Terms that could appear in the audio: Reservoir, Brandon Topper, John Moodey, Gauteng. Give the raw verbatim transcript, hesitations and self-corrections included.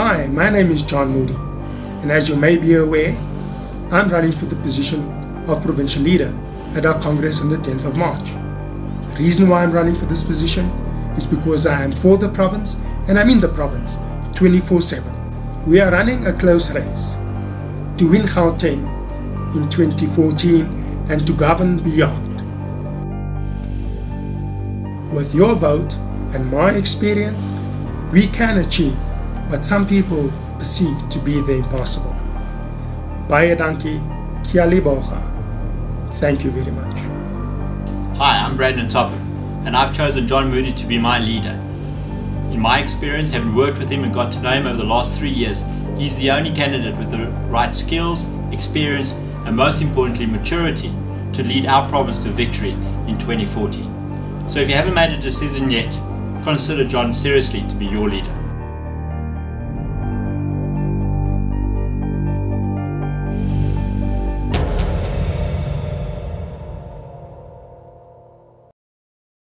Hi, my name is John Moodey, and as you may be aware, I'm running for the position of Provincial Leader at our Congress on the tenth of March. The reason why I'm running for this position is because I am for the province and I'm in the province twenty-four seven. We are running a close race to win Gauteng in twenty fourteen and to govern beyond. With your vote and my experience, we can achieve what some people perceive to be the impossible. Baie dankie, kia leboga. Thank you very much. Hi, I'm Brandon Topper, and I've chosen John Moodey to be my leader. In my experience, having worked with him and got to know him over the last three years, he's the only candidate with the right skills, experience, and most importantly, maturity to lead our province to victory in twenty fourteen. So if you haven't made a decision yet, consider John seriously to be your leader.